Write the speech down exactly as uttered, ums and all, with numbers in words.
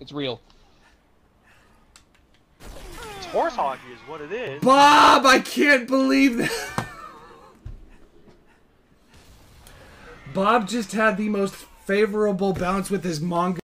It's real. It's horse hockey is what it is. Bob, I can't believe that. Bob just had the most favorable bounce with his Mongoose.